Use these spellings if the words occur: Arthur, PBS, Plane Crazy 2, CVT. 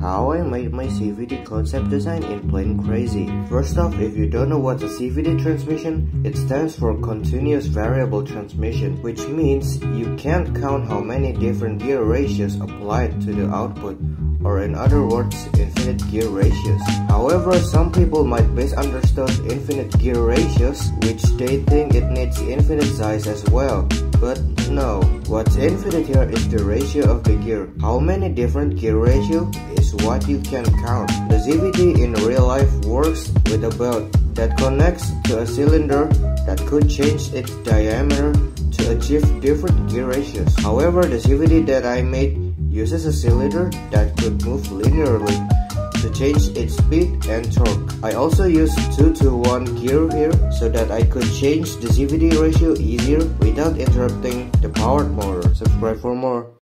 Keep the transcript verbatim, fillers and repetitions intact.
how I made my C V T concept design in Plain Crazy. First off, if you don't know what's a C V T transmission, it stands for Continuous Variable Transmission, which means you can't count how many different gear ratios applied to the output, or in other words, infinite gear ratios. However, some people might misunderstand infinite gear ratios, which they think it needs infinite size as well. But no, what's infinite here is the ratio of the gear. How many different gear ratio is what you can count. The C V T in real life works with a belt that connects to a cylinder that could change its diameter to achieve different gear ratios. However, the C V T that I made uses a cylinder that could move linearly to change its speed and torque. I also used two to one gear here so that I could change the C V T ratio easier without interrupting the powered motor. Subscribe for more.